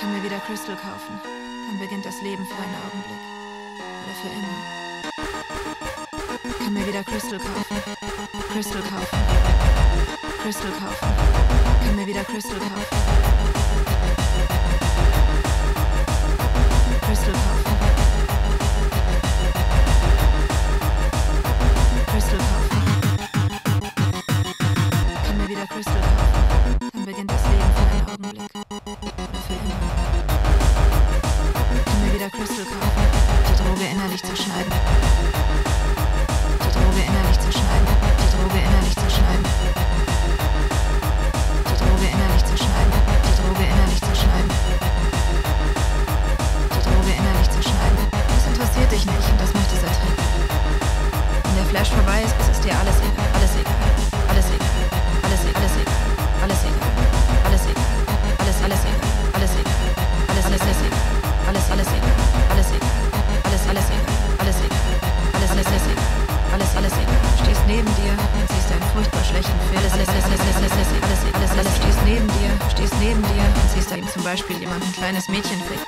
kann mir wieder Crystal kaufen. Dann beginnt das Leben für einen Augenblick. Oder für immer. Kann mir wieder Crystal kaufen. Crystal kaufen. Crystal kaufen. Kann mir wieder Crystal kaufen. Crystal kaufen. Crystal kaufen. Kann mir wieder Crystal kaufen. Dann beginnt das Leben für einen Augenblick. Oder für immer. Crystal kaufen, die Droge innerlich zerschneiden. Die Droge innerlich zerschneiden. Die Droge innerlich zerschneiden. Die Droge innerlich zerschneiden. Die Droge innerlich zerschneiden. Die Droge innerlich zerschneiden. Das interessiert dich nicht und das macht es erträglich. Wenn der Flash vorbei ist, ist dir alles egal. Alles egal. Alles egal. Alles egal. Alles egal. Alles egal. Alles egal. Alles alles egal. Alles egal. Alles alles egal. Alles, alles egal, alles egal, alles, alles egal, alles egal, alles, alles egal, alles, alles egal. Stehst neben dir und siehst einen furchtbar schlechten Film. Alles, alles, alles, alles, alles, alles, alles. Stehst neben dir und siehst da eben zum Beispiel jemand ein kleines Mädchen kriegt.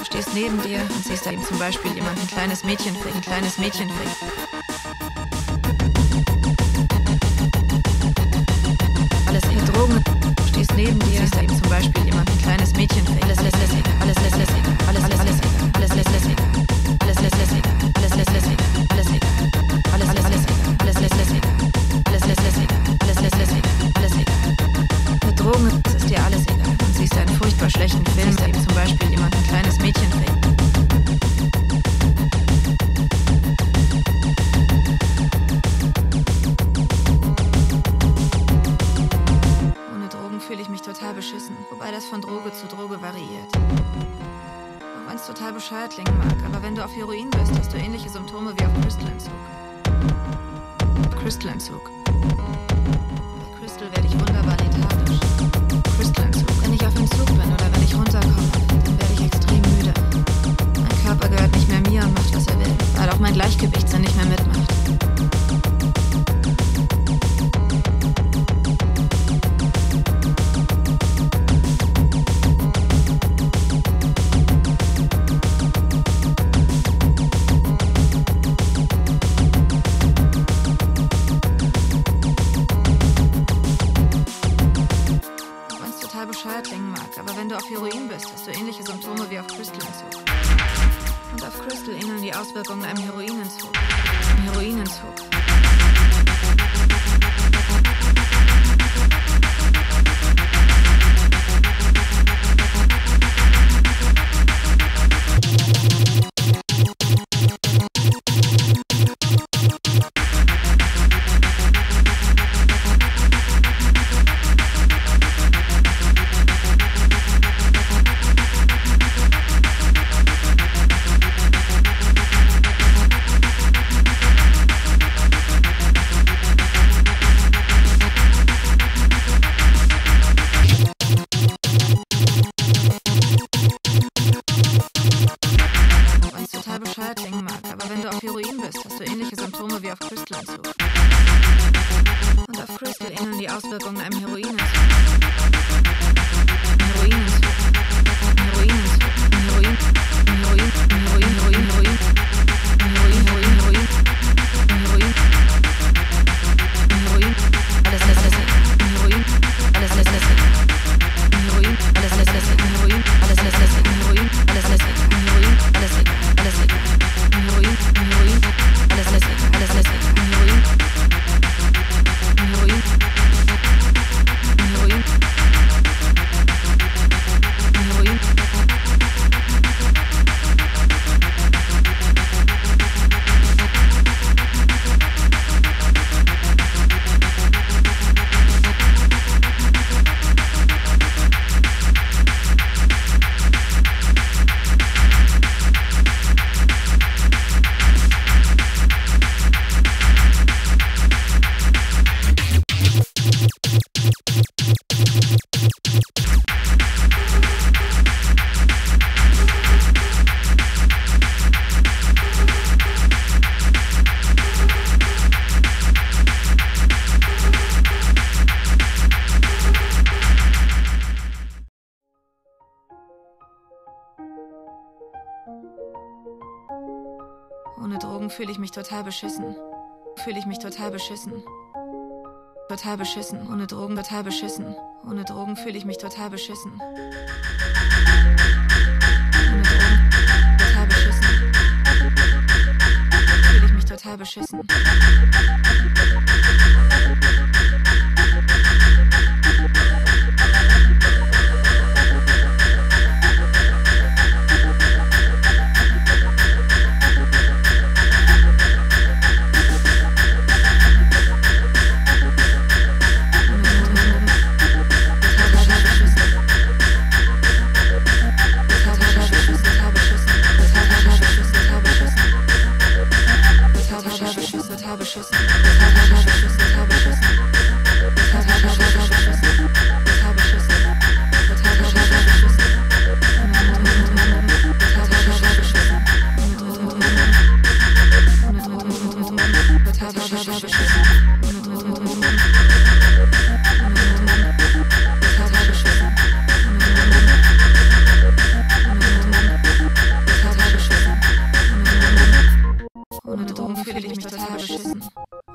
Du stehst neben dir und siehst da eben zum Beispiel jemand ein kleines Mädchen kriegt, ein kleines Mädchen kriegt. Alles in Drogen. Stehst neben dir, siehst da eben zum Beispiel jemand ein kleines Mädchen kriegt. Alles, alles, alles egal, alles, alles egal. Alles, alles, alles, alles, alles, alles, alles, alles, alles, alles, alles, alles, alles, alles, alles, alles, alles, alles, alles, alles, alles, alles, alles, alles, mit Drogen ist dir alles egal. Und siehst einen furchtbar schlechten Film, da eben zum Beispiel jemand ein kleines Mädchen trägt. Ohne Drogen fühle ich mich total beschissen, wobei das von Droge zu Droge variiert. Auch wenn es total bescheuert klingen mag, aber wenn du auf Heroin bist, hast du ähnliche Symptome wie auf Crystal-Entzug. Crystal-Entzug. Bei Crystal werde ich wunderbar lethargisch. Crystal-Entzug. Wenn ich auf Entzug bin oder wenn ich runterkomme, dann werde ich extrem müde. Mein Körper gehört nicht mehr mir und macht, was er will, weil auch mein Gleichgewichtssinn nicht mehr mitmacht. Auswirkungen einem Heroinentzug. Ein Heroinentzug. Heroin, Ohne Drogen fühle ich mich total beschissen. Ohne Drogen total beschissen. Ohne Drogen fühle ich mich total beschissen.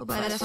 Für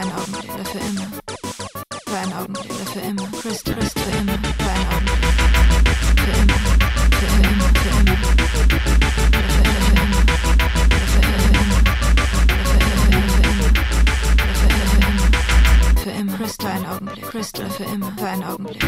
einen Augenblick oder für immer. Für Augenblick.